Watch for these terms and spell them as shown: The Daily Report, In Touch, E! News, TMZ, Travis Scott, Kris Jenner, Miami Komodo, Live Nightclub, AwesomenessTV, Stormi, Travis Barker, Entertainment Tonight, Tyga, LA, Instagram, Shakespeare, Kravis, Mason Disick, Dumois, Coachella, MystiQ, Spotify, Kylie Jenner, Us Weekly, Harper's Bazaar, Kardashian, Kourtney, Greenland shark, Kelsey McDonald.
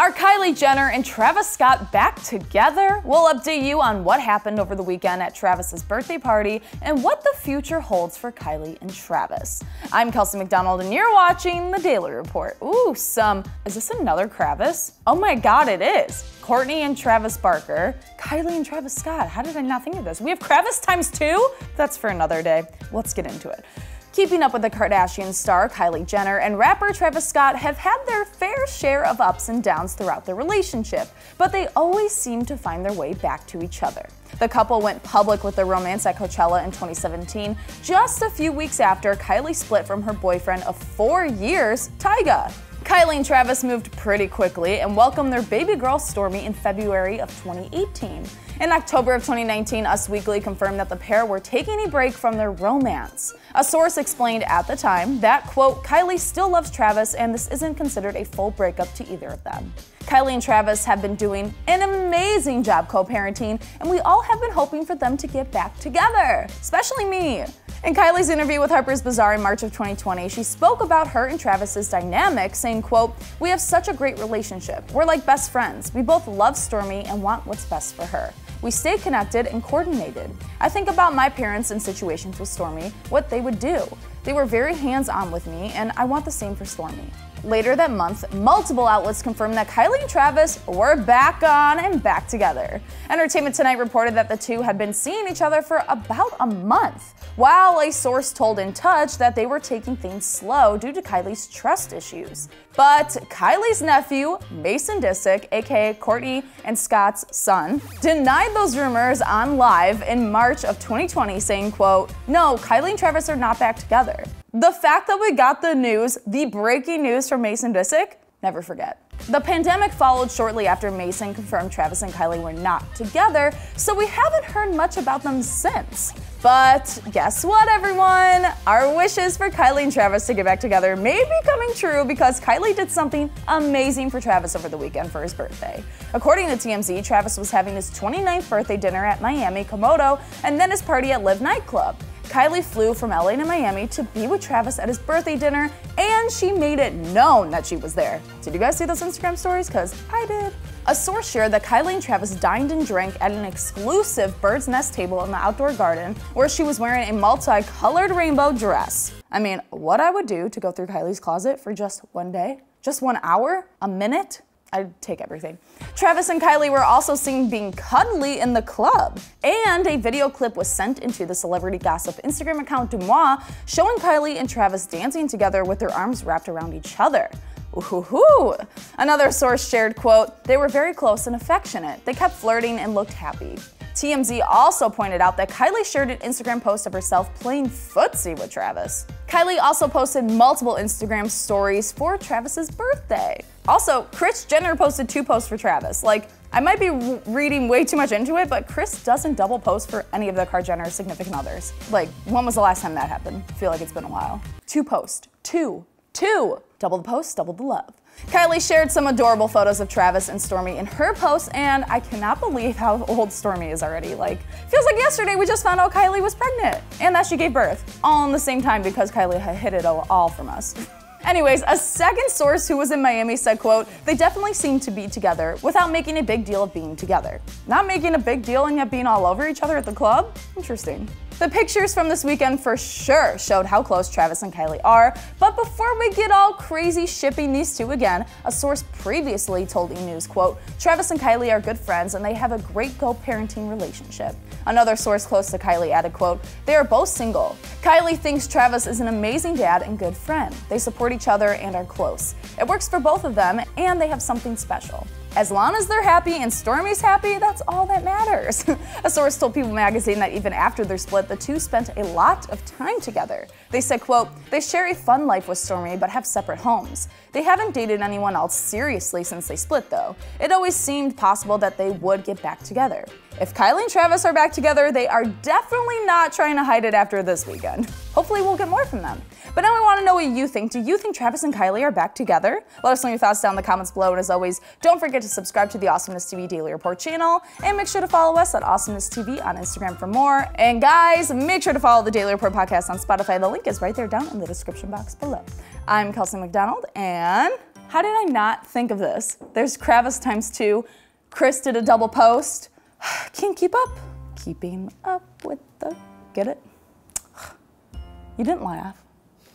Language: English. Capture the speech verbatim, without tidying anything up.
Are Kylie Jenner and Travis Scott back together? We'll update you on what happened over the weekend at Travis's birthday party and what the future holds for Kylie and Travis. I'm Kelsey McDonald and you're watching The Daily Report. Ooh, some, is this another Kravis? Oh my God, it is. Kourtney and Travis Barker, Kylie and Travis Scott. How did I not think of this? We have Kravis times two? That's for another day. Let's get into it. Keeping up with the Kardashian star Kylie Jenner and rapper Travis Scott have had their fair share of ups and downs throughout their relationship, but they always seem to find their way back to each other. The couple went public with their romance at Coachella in twenty seventeen, just a few weeks after Kylie split from her boyfriend of four years, Tyga. Kylie and Travis moved pretty quickly and welcomed their baby girl Stormi in February of twenty eighteen. In October of twenty nineteen, Us Weekly confirmed that the pair were taking a break from their romance. A source explained at the time that, quote, Kylie still loves Travis and this isn't considered a full breakup to either of them. Kylie and Travis have been doing an amazing job co-parenting and we all have been hoping for them to get back together, especially me. In Kylie's interview with Harper's Bazaar in March of twenty twenty, she spoke about her and Travis's dynamic, saying, quote, we have such a great relationship. We're like best friends. We both love Stormi and want what's best for her. We stay connected and coordinated. I think about my parents in situations with Stormi, what they would do. They were very hands-on with me, and I want the same for Stormi. Later that month, multiple outlets confirmed that Kylie and Travis were back on and back together. Entertainment Tonight reported that the two had been seeing each other for about a month, while a source told In Touch that they were taking things slow due to Kylie's trust issues. But Kylie's nephew, Mason Disick, aka Kourtney and Scott's son, denied those rumors on Live in March of twenty twenty, saying, quote, no, Kylie and Travis are not back together. The fact that we got the news, the breaking news from Mason Disick, never forget. The pandemic followed shortly after Mason confirmed Travis and Kylie were not together, so we haven't heard much about them since. But guess what, everyone? Our wishes for Kylie and Travis to get back together may be coming true because Kylie did something amazing for Travis over the weekend for his birthday. According to T M Z, Travis was having his twenty-ninth birthday dinner at Miami Komodo and then his party at Live Nightclub. Kylie flew from L A to Miami to be with Travis at his birthday dinner, and she made it known that she was there. Did you guys see those Instagram stories? Because I did. A source shared that Kylie and Travis dined and drank at an exclusive bird's nest table in the outdoor garden where she was wearing a multicolored rainbow dress. I mean, what I would do to go through Kylie's closet for just one day? Just one hour? A minute? I'd take everything. Travis and Kylie were also seen being cuddly in the club, and a video clip was sent into the celebrity gossip Instagram account Dumois showing Kylie and Travis dancing together with their arms wrapped around each other. Ooh-hoo-hoo. Another source shared, quote, they were very close and affectionate. They kept flirting and looked happy. T M Z also pointed out that Kylie shared an Instagram post of herself playing footsie with Travis. Kylie also posted multiple Instagram stories for Travis's birthday. Also, Kris Jenner posted two posts for Travis. Like, I might be reading way too much into it, but Kris doesn't double post for any of the Kardashian Jenner significant others. Like, when was the last time that happened? I feel like it's been a while. Two posts. Two. Two. Double the post, double the love. Kylie shared some adorable photos of Travis and Stormi in her post, and I cannot believe how old Stormi is already. Like, feels like yesterday we just found out Kylie was pregnant and that she gave birth, all in the same time because Kylie had hid it all from us. Anyways, a second source who was in Miami said, quote, they definitely seem to be together without making a big deal of being together. Not making a big deal and yet being all over each other at the club? Interesting. The pictures from this weekend for sure showed how close Travis and Kylie are, but before we get all crazy shipping these two again, a source previously told E! News, quote, Travis and Kylie are good friends and they have a great co-parenting relationship. Another source close to Kylie added, quote, they are both single. Kylie thinks Travis is an amazing dad and good friend. They support each other and are close. It works for both of them and they have something special. As long as they're happy and Stormi's happy, that's all that matters. A source told People magazine that even after their split, the two spent a lot of time together. They said, quote, they share a fun life with Stormi but have separate homes. They haven't dated anyone else seriously since they split though. It always seemed possible that they would get back together. If Kylie and Travis are back together, they are definitely not trying to hide it after this weekend. Hopefully we'll get more from them. But now I want to know what you think. Do you think Travis and Kylie are back together? Let us know your thoughts down in the comments below, and as always, don't forget to subscribe to the AwesomenessTV Daily Report channel, and make sure to follow us at AwesomenessTV on Instagram for more. And guys, make sure to follow the Daily Report podcast on Spotify. The link is right there down in the description box below. I'm Kelsey McDonald, and How did I not think of this? There's Kravis times two. Kris did a double post. Can't keep up. Keeping up with the, get it? You didn't laugh.